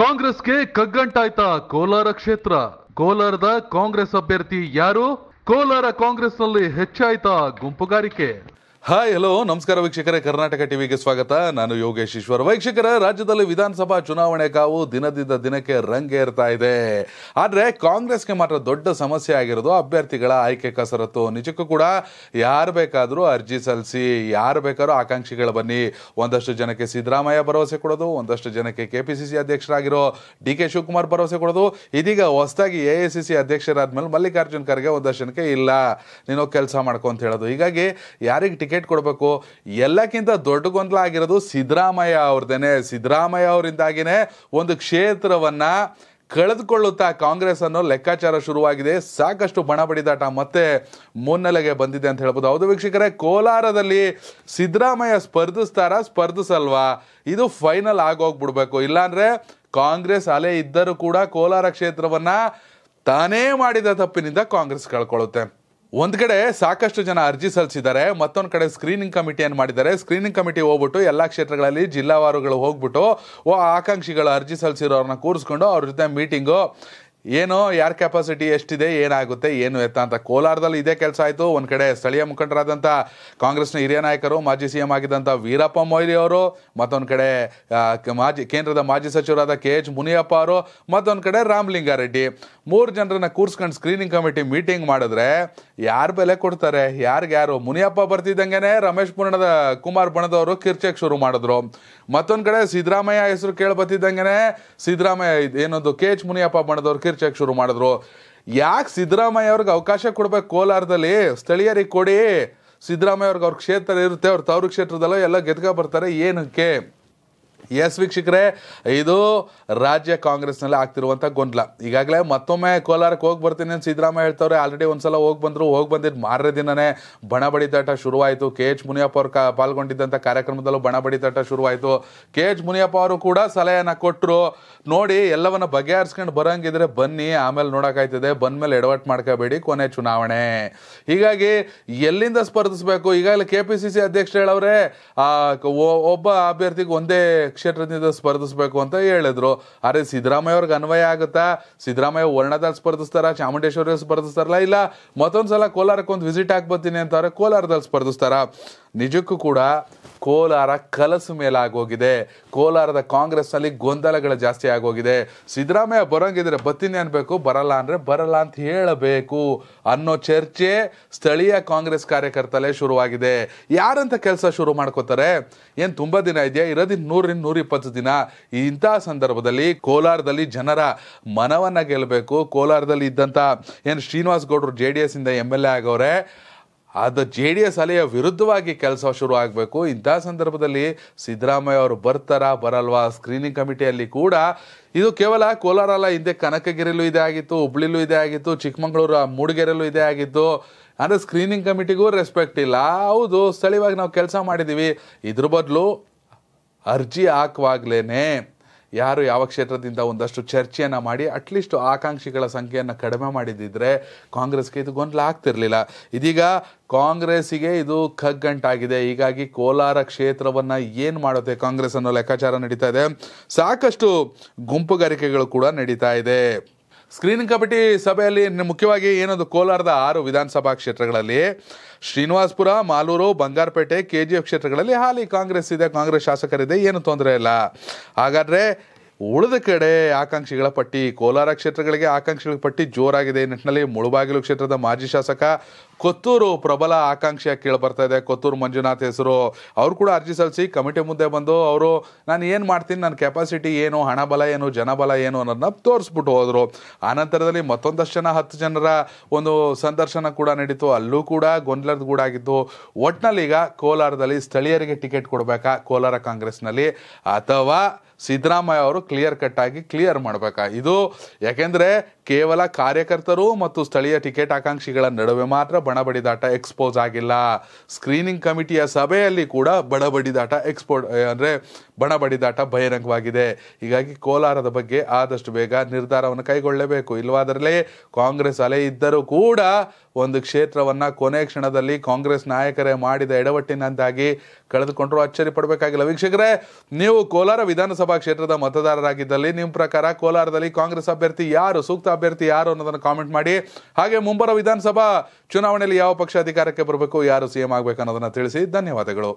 ಕಾಂಗ್ರೆಸ್ ಗೆ ಕಗ್ಗಂಟಾಯ್ತಾ ಕೋಲಾರ ಕ್ಷೇತ್ರ. ಕೋಲಾರದ ಕಾಂಗ್ರೆಸ್ ಅಭ್ಯರ್ಥಿ ಯಾರು? ಕೋಲಾರ ಕಾಂಗ್ರೆಸ್ನಲ್ಲಿ ಹೆಚ್ಚಾಯ್ತಾ ಗುಂಪುಗಾರಿಕೆ? ಹಾಯ್, ಹಲೋ, ನಮಸ್ಕಾರ ವೀಕ್ಷಕರೇ. ಕರ್ನಾಟಕ ಟಿವಿಗೆ ಸ್ವಾಗತ. ನಾನು ಯೋಗೇಶ್ ಈಶ್ವರ್. ವೀಕ್ಷಕರ, ರಾಜ್ಯದಲ್ಲಿ ವಿಧಾನಸಭಾ ಚುನಾವಣೆ ಕಾವು ದಿನದಿಂದ ದಿನಕ್ಕೆ ರಂಗೇರ್ತಾ ಇದೆ. ಆದರೆ ಕಾಂಗ್ರೆಸ್ಗೆ ಮಾತ್ರ ದೊಡ್ಡ ಸಮಸ್ಯೆ ಆಗಿರೋದು ಅಭ್ಯರ್ಥಿಗಳ ಆಯ್ಕೆ ಕಸರತ್ತು. ನಿಜಕ್ಕೂ ಕೂಡ ಯಾರು ಬೇಕಾದರೂ ಅರ್ಜಿ ಸಲ್ಲಿಸಿ, ಯಾರು ಬೇಕಾದ್ರೂ ಆಕಾಂಕ್ಷಿಗಳು ಬನ್ನಿ. ಒಂದಷ್ಟು ಜನಕ್ಕೆ ಸಿದ್ದರಾಮಯ್ಯ ಭರವಸೆ ಕೊಡೋದು, ಒಂದಷ್ಟು ಜನಕ್ಕೆ KPCC ಅಧ್ಯಕ್ಷರಾಗಿರೋ DK ಶಿವಕುಮಾರ್ ಭರವಸೆ ಕೊಡೋದು. ಇದೀಗ ಹೊಸದಾಗಿ AICC ಅಧ್ಯಕ್ಷರಾದ್ಮೇಲೆ ಮಲ್ಲಿಕಾರ್ಜುನ್ ಖರ್ಗೆ ಒಂದಷ್ಟು ಜನಕ್ಕೆ ಇಲ್ಲ ನೀನು ಕೆಲಸ ಮಾಡ್ಕೊ ಅಂತ ಹೇಳೋದು. ಹೀಗಾಗಿ ಯಾರಿಗೆ ಟಿಕೆಟ್ ಕೊಡಬೇಕು? ಎಲ್ಲಕ್ಕಿಂತ ದೊಡ್ಡ ಗೊಂದಲ ಆಗಿರೋದು ಸಿದ್ದರಾಮಯ್ಯ ಅವ್ರದ್ದೇನೆ. ಸಿದ್ದರಾಮಯ್ಯ ಅವರಿಂದಾಗಿನೇ ಒಂದು ಕ್ಷೇತ್ರವನ್ನ ಕಳೆದುಕೊಳ್ಳುತ್ತಾ ಕಾಂಗ್ರೆಸ್ ಅನ್ನೋ ಲೆಕ್ಕಾಚಾರ ಶುರುವಾಗಿದೆ. ಸಾಕಷ್ಟು ಬಣ ಬಡಿದಾಟ ಮತ್ತೆ ಮುನ್ನೆಲೆಗೆ ಬಂದಿದೆ ಅಂತ ಹೇಳ್ಬೋದು. ಹೌದು ವೀಕ್ಷಕರೇ, ಕೋಲಾರದಲ್ಲಿ ಸಿದ್ದರಾಮಯ್ಯ ಸ್ಪರ್ಧಿಸಲ್ವಾ, ಇದು ಫೈನಲ್ ಆಗೋಗ್ಬಿಡ್ಬೇಕು. ಇಲ್ಲಾಂದ್ರೆ ಕಾಂಗ್ರೆಸ್ ಅಲೆ ಇದ್ದರೂ ಕೂಡ ಕೋಲಾರ ಕ್ಷೇತ್ರವನ್ನ ತಾನೇ ಮಾಡಿದ ತಪ್ಪಿನಿಂದ ಕಾಂಗ್ರೆಸ್ ಕಳ್ಕೊಳ್ಳುತ್ತೆ. ಒಂದ್ ಕಡೆ ಸಾಕಷ್ಟು ಜನ ಅರ್ಜಿ ಸಲ್ಲಿಸಿದ್ದಾರೆ, ಮತ್ತೊಂದು ಕಡೆ ಸ್ಕ್ರೀನಿಂಗ್ ಕಮಿಟಿಯನ್ನು ಮಾಡಿದ್ದಾರೆ. ಸ್ಕ್ರೀನಿಂಗ್ ಕಮಿಟಿ ಹೋಗ್ಬಿಟ್ಟು ಎಲ್ಲ ಕ್ಷೇತ್ರಗಳಲ್ಲಿ ಜಿಲ್ಲಾವಾರುಗಳು ಹೋಗ್ಬಿಟ್ಟು ಆಕಾಂಕ್ಷಿಗಳು ಅರ್ಜಿ ಸಲ್ಲಿಸಿರೋರನ್ನ ಕೂರಿಸ್ಕೊಂಡು ಅವ್ರ ಜೊತೆ ಮೀಟಿಂಗು, ಏನು ಯಾರ ಕೆಪಾಸಿಟಿ ಎಷ್ಟಿದೆ, ಏನಾಗುತ್ತೆ, ಏನು ಎತ್ತ ಅಂತ. ಕೋಲಾರದಲ್ಲಿ ಇದೇ ಕೆಲಸ ಆಯಿತು. ಒಂದು ಕಡೆ ಸ್ಥಳೀಯ ಮುಖಂಡರಾದಂಥ ಕಾಂಗ್ರೆಸ್ನ ಹಿರಿಯ ನಾಯಕರು, ಮಾಜಿ CM ಆಗಿದ್ದಂಥ ವೀರಪ್ಪ ಮೊಯ್ಲಿ ಅವರು, ಮತ್ತೊಂದು ಕಡೆ ಕೇಂದ್ರದ ಮಾಜಿ ಸಚಿವರಾದ KH ಮುನಿಯಪ್ಪ ಅವರು, ಮತ್ತೊಂದು ಕಡೆ ರಾಮಲಿಂಗಾರೆಡ್ಡಿ, 3 ಜನರನ್ನ ಕೂರಿಸ್ಕೊಂಡು ಸ್ಕ್ರೀನಿಂಗ್ ಕಮಿಟಿ ಮೀಟಿಂಗ್ ಮಾಡಿದ್ರೆ ಯಾರು ಬೆಲೆ ಕೊಡ್ತಾರೆ ಯಾರಿಗ್ಯಾರು? ಮುನಿಯಪ್ಪ ಬರ್ತಿದ್ದಂಗೆನೇ ಕುಮಾರ್ ಬಣದವರು ಕಿರ್ಚೆಕ್ ಶುರು ಮಾಡಿದ್ರು. ಮತ್ತೊಂದು ಕಡೆ ಸಿದ್ದರಾಮಯ್ಯ ಹೆಸರು ಕೇಳ್ಬತ್ತಿದ್ದಂಗೆನೇ ಸಿದ್ದರಾಮಯ್ಯ ಏನೊಂದು KH ಮುನಿಯಪ್ಪ ಬಣದವ್ರು ಚೆಕ್ ಶುರು ಮಾಡಿದ್ರು. ಯಾಕೆ ಸಿದ್ದರಾಮಯ್ಯ ಅವ್ರಿಗೆ ಅವಕಾಶ ಕೊಡ್ಬೇಕು? ಕೋಲಾರದಲ್ಲಿ ಸ್ಥಳೀಯರಿಗೆ ಕೊಡಿ, ಸಿದ್ದರಾಮಯ್ಯ ಅವ್ರಿಗೆ ಅವ್ರ ಕ್ಷೇತ್ರ ಇರುತ್ತೆ, ಅವ್ರ ತವರು ಕ್ಷೇತ್ರದಲ್ಲೋ ಎಲ್ಲ ಗೆದ್ಕ ಬರ್ತಾರೆ, ಏನಕ್ಕೆ? ಎಸ್ ವೀಕ್ಷಕರೇ, ಇದು ರಾಜ್ಯ ಕಾಂಗ್ರೆಸ್ನಲ್ಲಿ ಆಗ್ತಿರುವಂಥ ಗೊಂದಲ. ಈಗಾಗಲೇ ಮತ್ತೊಮ್ಮೆ ಕೋಲಾರಕ್ಕೆ ಹೋಗಿ ಬರ್ತೀನಿ ಅಂತ ಸಿದ್ದರಾಮಯ್ಯ ಹೇಳ್ತವ್ರೆ. ಆಲ್ರೆಡಿ ಒಂದ್ಸಲ ಹೋಗಿ ಬಂದಿದ್ದು ಮಾರನೇ ದಿನನೇ ಬಣ ಬಡಿದಾಟ ಶುರುವಾಯಿತು. KH ಮುನಿಯಪ್ಪ ಅವರು ಪಾಲ್ಗೊಂಡಿದ್ದಂಥ ಕಾರ್ಯಕ್ರಮದಲ್ಲೂ ಬಣ ಬಡಿದಾಟ ಶುರುವಾಯಿತು. KH ಮುನಿಯಪ್ಪ ಅವರು ಕೂಡ ಸಲಹೆಯನ್ನು ಕೊಟ್ಟರು, ನೋಡಿ ಎಲ್ಲವನ್ನ ಬಗೆಹರಿಸ್ಕೊಂಡು ಬರೋಂಗಿದ್ರೆ ಬನ್ನಿ, ಆಮೇಲೆ ನೋಡೋಕ್ಕಾಯ್ತದೆ, ಬಂದಮೇಲೆ ಎಡವಟ್ ಮಾಡ್ಕೋಬೇಡಿ, ಕೊನೆ ಚುನಾವಣೆ. ಹೀಗಾಗಿ ಎಲ್ಲಿಂದ ಸ್ಪರ್ಧಿಸಬೇಕು? ಈಗಾಗಲೇ KPCC ಅಧ್ಯಕ್ಷರು ಹೇಳವ್ರೆ ಒಬ್ಬ ಅಭ್ಯರ್ಥಿಗೆ ಒಂದೇ ಕ್ಷೇತ್ರದಿಂದ ಸ್ಪರ್ಧಿಸಬೇಕು ಅಂತ ಹೇಳಿದ್ರು. ಆದರೆ ಸಿದ್ದರಾಮಯ್ಯ ಅವ್ರಿಗೆ ಅನ್ವಯ ಆಗುತ್ತಾ? ಸಿದ್ದರಾಮಯ್ಯ ವರ್ಣದಲ್ಲಿ ಸ್ಪರ್ಧಿಸ್ತಾರ, ಚಾಮುಂಡೇಶ್ವರಿಯಲ್ಲಿ ಸ್ಪರ್ಧಿಸ್ತಾರಲ್ಲ, ಇಲ್ಲ ಮತ್ತೊಂದ್ಸಲ ಕೋಲಾರಕ್ಕೆ ಒಂದು ವಿಸಿಟ್ ಆಗ್ಬರ್ತೀನಿ ಅಂತಾರೆ, ಕೋಲಾರದಲ್ಲಿ ಸ್ಪರ್ಧಿಸ್ತಾರ. ನಿಜಕ್ಕೂ ಕೂಡ ಕೋಲಾರ ಕಲಸು ಮೇಲಾಗೋಗಿದೆ. ಕೋಲಾರದ ಕಾಂಗ್ರೆಸ್ನಲ್ಲಿ ಗೊಂದಲಗಳು ಜಾಸ್ತಿ ಆಗೋಗಿದೆ. ಸಿದ್ದರಾಮಯ್ಯ ಬರೋಂಗಿದ್ರೆ ಬತ್ತೀನಿ ಅನ್ಬೇಕು, ಬರಲ್ಲ ಅಂದರೆ ಬರಲ್ಲ ಅಂತ ಹೇಳಬೇಕು ಅನ್ನೋ ಚರ್ಚೆ ಸ್ಥಳೀಯ ಕಾಂಗ್ರೆಸ್ ಕಾರ್ಯಕರ್ತರಲ್ಲೇ ಶುರುವಾಗಿದೆ. ಯಾರಂತ ಕೆಲಸ ಶುರು ಮಾಡ್ಕೋತಾರೆ? ಏನು ತುಂಬ ದಿನ ಇದೆಯಾ? ಇರೋದಿನ 100-120 ದಿನ. ಇಂಥ ಸಂದರ್ಭದಲ್ಲಿ ಕೋಲಾರದಲ್ಲಿ ಜನರ ಮನವನ್ನು ಗೆಲ್ಲಬೇಕು. ಕೋಲಾರದಲ್ಲಿ ಇದ್ದಂಥ ಶ್ರೀನಿವಾಸ ಗೌಡರು JDS ಇಂದ MLA ಆಗವ್ರೆ, ಅದು JDS ಅಲೆಯ ವಿರುದ್ಧವಾಗಿ ಕೆಲಸ ಶುರು ಆಗಬೇಕು. ಇಂಥ ಸಂದರ್ಭದಲ್ಲಿ ಸಿದ್ದರಾಮಯ್ಯ ಅವರು ಬರ್ತಾರಾ ಬರಲ್ವಾ? ಸ್ಕ್ರೀನಿಂಗ್ ಕಮಿಟಿಯಲ್ಲಿ ಕೂಡ ಇದು ಕೇವಲ ಕೋಲಾರ ಅಲ್ಲ, ಹಿಂದೆ ಕನಕಗಿರಿಲೂ ಇದೇ ಆಗಿತ್ತು, ಹುಬ್ಳಿಲೂ ಇದೇ ಆಗಿತ್ತು, ಚಿಕ್ಕಮಗಳೂರು ಮೂಡಿಗೆರೆಲ್ಲೂ ಇದೇ ಆಗಿತ್ತು. ಅಂದರೆ ಸ್ಕ್ರೀನಿಂಗ್ ಕಮಿಟಿಗೂ ರೆಸ್ಪೆಕ್ಟ್ ಇಲ್ಲ. ಹೌದು, ಸ್ಥಳೀಯವಾಗಿ ನಾವು ಕೆಲಸ ಮಾಡಿದ್ದೀವಿ, ಇದ್ರ ಬದಲು ಅರ್ಜಿ ಹಾಕುವಾಗ್ಲೇ ಯಾರು ಯಾವ ಕ್ಷೇತ್ರದಿಂದ ಒಂದಷ್ಟು ಚರ್ಚೆಯನ್ನು ಮಾಡಿ ಅಟ್ಲೀಸ್ಟ್ ಆಕಾಂಕ್ಷಿಗಳ ಸಂಖ್ಯೆಯನ್ನು ಕಡಿಮೆ ಮಾಡಿದ್ದಿದ್ರೆ ಕಾಂಗ್ರೆಸ್ಗೆ ಇದು ಗೊಂದಲ ಆಗ್ತಿರಲಿಲ್ಲ. ಇದೀಗ ಕಾಂಗ್ರೆಸ್ಸಿಗೆ ಇದು ಕಗ್ಗಂಟಾಗಿದೆ. ಹೀಗಾಗಿ ಕೋಲಾರ ಕ್ಷೇತ್ರವನ್ನು ಏನು ಮಾಡುತ್ತೆ ಕಾಂಗ್ರೆಸ್ ಅನ್ನೋ ಲೆಕ್ಕಾಚಾರ ನಡೀತಾ ಇದೆ. ಸಾಕಷ್ಟು ಗುಂಪುಗಾರಿಕೆಗಳು ಕೂಡ ನಡೀತಾ ಇದೆ. ಸ್ಕ್ರೀನಿಂಗ್ ಕಮಿಟಿ ಸಭೆಯಲ್ಲಿ ಮುಖ್ಯವಾಗಿ ಏನದು, ಕೋಲಾರದ 6 ವಿಧಾನಸಭಾ ಕ್ಷೇತ್ರಗಳಲ್ಲಿ ಶ್ರೀನಿವಾಸಪುರ, ಮಾಲೂರು, ಬಂಗಾರಪೇಟೆ, KGF ಕ್ಷೇತ್ರಗಳಲ್ಲಿ ಹಾಲಿ ಕಾಂಗ್ರೆಸ್ ಇದೆ, ಕಾಂಗ್ರೆಸ್ ಶಾಸಕರಿದೆ, ಏನು ತೊಂದರೆ ಇಲ್ಲ. ಹಾಗಾದರೆ ಉಳಿದ ಕಡೆ ಆಕಾಂಕ್ಷಿಗಳ ಪಟ್ಟಿ, ಕೋಲಾರ ಕ್ಷೇತ್ರಗಳಿಗೆ ಆಕಾಂಕ್ಷಿಗಳ ಪಟ್ಟಿ ಜೋರಾಗಿದೆ. ಈ ನಿಟ್ಟಿನಲ್ಲಿ ಮುಳುಬಾಗಿಲು ಕ್ಷೇತ್ರದ ಮಾಜಿ ಶಾಸಕ ಕೊತ್ತೂರು ಪ್ರಬಲ ಆಕಾಂಕ್ಷಿಯಾಗಿ ಕೇಳಿಬರ್ತಾ ಇದೆ. ಕೊತ್ತೂರು ಮಂಜುನಾಥ್ ಹೆಸರು. ಅವರು ಕೂಡ ಅರ್ಜಿ ಸಲ್ಲಿಸಿ ಕಮಿಟಿ ಮುಂದೆ ಬಂದು ಅವರು ನಾನು ಏನು ಮಾಡ್ತೀನಿ, ನನ್ನ ಕೆಪಾಸಿಟಿ ಏನು, ಹಣ ಬಲ ಏನು, ಜನಬಲ ಏನು ಅನ್ನೋದನ್ನ ತೋರಿಸ್ಬಿಟ್ಟು ಹೋದರು. ಆನಂತರದಲ್ಲಿ ಮತ್ತೊಂದಷ್ಟು ಜನ 10 ಜನರ ಒಂದು ಸಂದರ್ಶನ ಕೂಡ ನಡೀತು. ಅಲ್ಲೂ ಕೂಡ ಗೊಂದಲದ ಗೂಡಾಗಿತ್ತು. ಒಟ್ಟಿನಲ್ಲಿ ಈಗ ಕೋಲಾರದಲ್ಲಿ ಸ್ಥಳೀಯರಿಗೆ ಟಿಕೆಟ್ ಕೊಡಬೇಕಾ ಕೋಲಾರ ಕಾಂಗ್ರೆಸ್ನಲ್ಲಿ, ಅಥವಾ ಸಿದ್ದರಾಮಯ್ಯ ಅವರು ಕ್ಲಿಯರ್ ಕಟ್ ಆಗಿ ಕ್ಲಿಯರ್ ಮಾಡಬೇಕಾ? ಇದು ಯಾಕೆಂದರೆ ಕೇವಲ ಕಾರ್ಯಕರ್ತರು ಮತ್ತು ಸ್ಥಳೀಯ ಟಿಕೆಟ್ ಆಕಾಂಕ್ಷಿಗಳ ನಡುವೆ ಮಾತ್ರ ಬಣ ಬಡಿದಾಟ ಎಕ್ಸ್ಪೋಸ್ ಆಗಿಲ್ಲ. ಸ್ಕ್ರೀನಿಂಗ್ ಕಮಿಟಿಯ ಸಭೆಯಲ್ಲಿ ಕೂಡ ಬಣ ಬಡಿದಾಟ ಬಹಿರಂಗವಾಗಿದೆ. ಹೀಗಾಗಿ ಕೋಲಾರದ ಬಗ್ಗೆ ಆದಷ್ಟು ಬೇಗ ನಿರ್ಧಾರವನ್ನು ಕೈಗೊಳ್ಳಬೇಕು. ಇಲ್ಲವಾದರಲೇ ಕಾಂಗ್ರೆಸ್ ಅಲೆ ಇದ್ದರೂ ಕೂಡ ಒಂದು ಕ್ಷೇತ್ರವನ್ನು ಕೊನೆ ಕ್ಷಣದಲ್ಲಿ ಕಾಂಗ್ರೆಸ್ ನಾಯಕರೇ ಮಾಡಿದ ಎಡವಟ್ಟಿನಂದಾಗಿ ಕಳೆದುಕೊಂಡರೂ ಅಚ್ಚರಿ ಪಡಬೇಕಾಗಿಲ್ಲ. ವೀಕ್ಷಕರೇ, ನೀವು ಕೋಲಾರ ವಿಧಾನಸಭಾ ವಿಧಾನಸಭಾ ಕ್ಷೇತ್ರದ ಮತದಾರರಾಗಿದ್ದಲ್ಲಿ ನಿಮ್ಮ ಪ್ರಕಾರ ಕೋಲಾರದಲ್ಲಿ ಕಾಂಗ್ರೆಸ್ ಅಭ್ಯರ್ಥಿ ಯಾರು, ಸೂಕ್ತ ಅಭ್ಯರ್ಥಿ ಯಾರು ಅನ್ನೋದನ್ನ ಕಾಮೆಂಟ್ ಮಾಡಿ. ಹಾಗೆ ಮುಂಬರುವ ವಿಧಾನಸಭಾ ಚುನಾವಣೆಯಲ್ಲಿ ಯಾವ ಪಕ್ಷ ಅಧಿಕಾರಕ್ಕೆ ಬರಬೇಕು, ಯಾರು ಸಿಎಂ ಆಗಬೇಕು ಅನ್ನೋದನ್ನ ತಿಳಿಸಿ. ಧನ್ಯವಾದಗಳು.